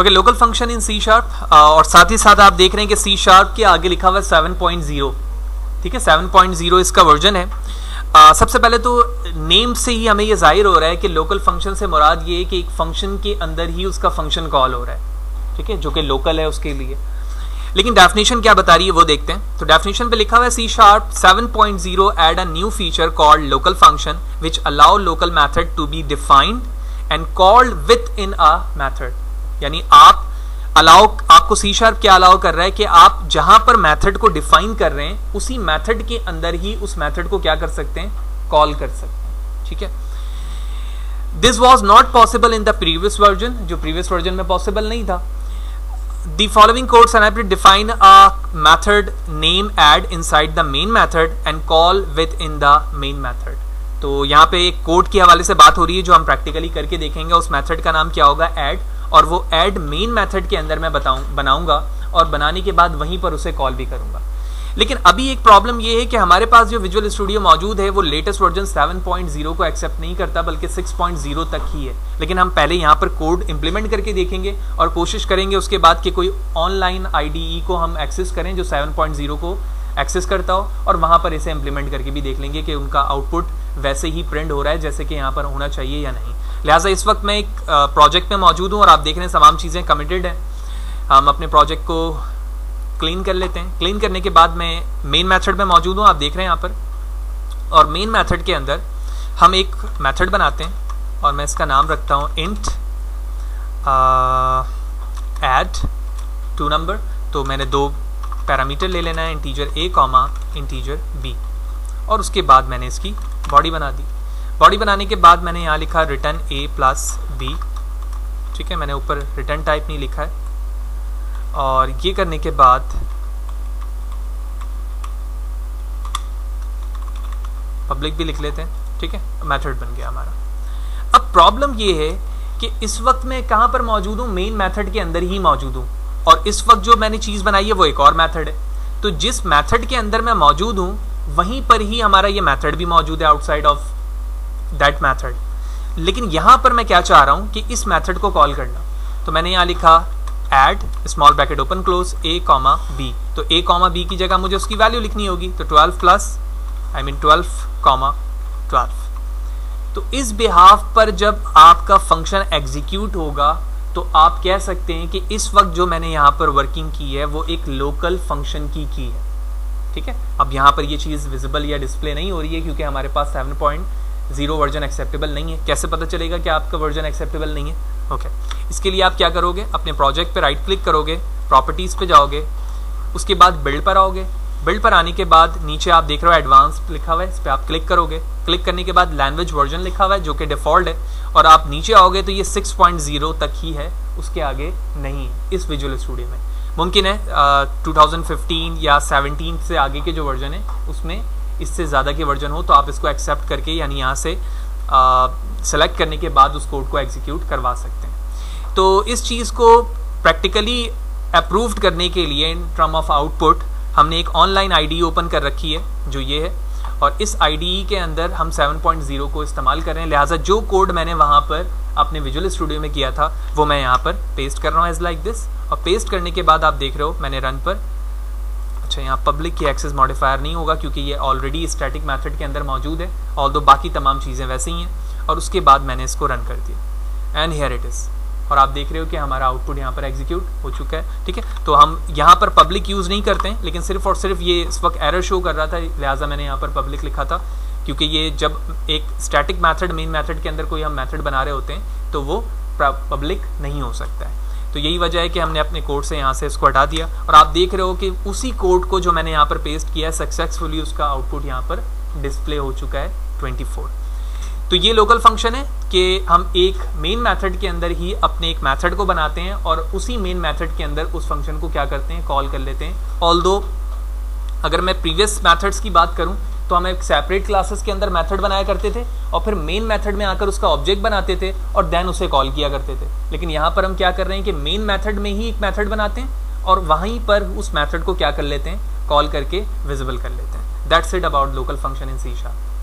Okay, local function in C sharp, और साथ ही साथ आप देख रहे हैं कि सी शार्प के आगे लिखा हुआ है 7.0, ठीक है, 7.0 इसका वर्जन है। सबसे पहले तो नेम से ही हमें ये जाहिर हो रहा है कि लोकल फंक्शन से मुराद ये है कि एक फंक्शन के अंदर ही उसका फंक्शन कॉल हो रहा है, ठीक है, जो कि लोकल है उसके लिए। लेकिन डेफिनेशन क्या बता रही है वो देखते हैं। तो डेफिनेशन पे लिखा हुआ है C sharp 7.0 added a new feature called local function which allow local method to be defined and called within a method. यानी आप अलाउ, आपको सी शार्प क्या अलाउ कर रहा है कि आप जहां पर मैथड को डिफाइन कर रहे हैं उसी मैथड के अंदर ही उस मैथड को क्या कर सकते हैं, कॉल कर सकते हैं, ठीक है। This was not possible in the previous version, जो प्रीवियस वर्जन में पॉसिबल नहीं था। The following code snippet define a method name add inside the main method and call within the main method। तो यहाँ पे एक कोड के हवाले से बात हो रही है जो हम प्रैक्टिकली करके देखेंगे। उस मेथड का नाम क्या होगा, ऐड, और वो ऐड मेन मेथड के अंदर मैं बनाऊंगा और बनाने के बाद वहीं पर उसे कॉल भी करूँगा। लेकिन अभी एक प्रॉब्लम ये है कि हमारे पास जो विजुअल स्टूडियो मौजूद है वो लेटेस्ट वर्जन 7.0 को एक्सेप्ट नहीं करता बल्कि 6.0 तक ही है। लेकिन हम पहले यहाँ पर कोड इम्प्लीमेंट करके देखेंगे और कोशिश करेंगे उसके बाद कि कोई ऑनलाइन आईडीई को हम एक्सेस करें जो 7.0 को एक्सेस करता हो, और वहाँ पर इसे इम्प्लीमेंट करके भी देख लेंगे कि उनका आउटपुट वैसे ही प्रिंट हो रहा है जैसे कि यहाँ पर होना चाहिए या नहीं। लिहाजा इस वक्त मैं एक प्रोजेक्ट में मौजूद हूँ और आप देख रहे हैं तमाम चीज़ें कमिटेड हैं। हम अपने प्रोजेक्ट को क्लीन कर लेते हैं। क्लीन करने के बाद मैं मेन मेथड में मौजूद हूँ, आप देख रहे हैं यहाँ पर, और मेन मेथड के अंदर हम एक मेथड बनाते हैं और मैं इसका नाम रखता हूँ इंट ऐड टू नंबर। तो मैंने दो पैरामीटर ले लेना है, integer A comma integer B, और उसके बाद मैंने इसकी बॉडी बना दी। बॉडी बनाने के बाद मैंने यहाँ लिखा रिटर्न ए प्लस बी, ठीक है, मैंने ऊपर रिटर्न टाइप नहीं लिखा है। और ये करने के बाद पब्लिक भी लिख लेते हैं, ठीक है, मेथड बन गया हमारा। अब प्रॉब्लम ये है कि इस वक्त मैं कहाँ पर मौजूद हूँ, मेन मेथड के अंदर ही मौजूद हूँ, और इस वक्त जो मैंने चीज़ बनाई है वो एक और मेथड है। तो जिस मेथड के अंदर मैं मौजूद हूँ वहीं पर ही हमारा ये मेथड भी मौजूद है आउटसाइड ऑफ दैट मेथड। लेकिन यहाँ पर मैं क्या चाह रहा हूँ कि इस मेथड को कॉल करना। तो मैंने यहाँ लिखा add small bracket open close A comma B. तो ए कॉमा बी की जगह मुझे उसकी वैल्यू लिखनी होगी, तो 12 प्लस 12 कॉमा 12। तो इस बिहाफ पर जब आपका फंक्शन एग्जीक्यूट होगा तो आप कह सकते हैं कि इस वक्त जो मैंने यहाँ पर वर्किंग की है वो एक लोकल फंक्शन की है, ठीक है। अब यहाँ पर ये चीज़ विजिबल या डिस्प्ले नहीं हो रही है क्योंकि हमारे पास 7.0 वर्जन एक्सेप्टेबल नहीं है। कैसे पता चलेगा कि आपका वर्जन एक्सेप्टेबल नहीं है? ओके, इसके लिए आप क्या करोगे, अपने प्रोजेक्ट पे राइट क्लिक करोगे, प्रॉपर्टीज़ पे जाओगे, उसके बाद बिल्ड पर आओगे। बिल्ड पर आने के बाद नीचे आप देख रहे हो एडवांस लिखा हुआ है, इस पर आप क्लिक करोगे। क्लिक करने के बाद लैंग्वेज वर्जन लिखा हुआ है जो कि डिफ़ॉल्ट है, और आप नीचे आओगे तो ये 6.0 तक ही है, उसके आगे नहीं है इस विजुअल स्टूडियो में। मुमकिन है 2015 या 17 से आगे के जो वर्जन है उसमें इससे ज़्यादा के वर्जन हो, तो आप इसको एक्सेप्ट करके यानी यहाँ से सेलेक्ट करने के बाद उस कोड को एग्जीक्यूट करवा सकते हैं। तो इस चीज़ को प्रैक्टिकली अप्रूव्ड करने के लिए इन टर्म ऑफ आउटपुट हमने एक ऑनलाइन आईडीई ओपन कर रखी है जो ये है, और इस आईडीई के अंदर हम 7.0 को इस्तेमाल कर रहे हैं। लिहाजा जो कोड मैंने वहाँ पर अपने विजुअल स्टूडियो में किया था वो मैं यहाँ पर पेस्ट कर रहा हूँ एज लाइक दिस, और पेस्ट करने के बाद आप देख रहे हो मैंने रन पर, अच्छा यहाँ पब्लिक की एक्सेस मॉडिफायर नहीं होगा क्योंकि ये ऑलरेडी स्टैटिक मेथड के अंदर मौजूद है, ऑल्दो बाकी तमाम चीज़ें वैसे ही हैं, और उसके बाद मैंने इसको रन कर दिया एंड हियर इट इज़, और आप देख रहे हो कि हमारा आउटपुट यहाँ पर एग्जीक्यूट हो चुका है, ठीक है। तो हम यहाँ पर पब्लिक यूज़ नहीं करते हैं, लेकिन सिर्फ और सिर्फ ये इस वक्त एरर शो कर रहा था लिहाजा मैंने यहाँ पर पब्लिक लिखा था, क्योंकि ये जब एक स्टैटिक मैथड मेन मैथड के अंदर कोई हम मैथड बना रहे होते हैं तो वो पब्लिक नहीं हो सकता है। तो यही वजह है कि हमने अपने कोड से यहाँ से इसको हटा दिया, और आप देख रहे हो कि उसी कोड को जो मैंने यहाँ पर पेस्ट किया है सक्सेसफुली उसका आउटपुट यहाँ पर डिस्प्ले हो चुका है 24। तो ये लोकल फंक्शन है कि हम एक मेन मेथड के अंदर ही अपने एक मेथड को बनाते हैं और उसी मेन मेथड के अंदर उस फंक्शन को क्या करते हैं, कॉल कर लेते हैं। ऑल्दो अगर मैं प्रीवियस मेथड्स की बात करूँ तो हम एक सेपरेट क्लासेस के अंदर मेथड बनाया करते थे और फिर मेन मेथड में आकर उसका ऑब्जेक्ट बनाते थे और देन उसे कॉल किया करते थे। लेकिन यहाँ पर हम क्या कर रहे हैं कि मेन मेथड में ही एक मेथड बनाते हैं और वहीं पर उस मेथड को क्या कर लेते हैं, कॉल करके विजिबल कर लेते हैं। That's it about local function in C sharp.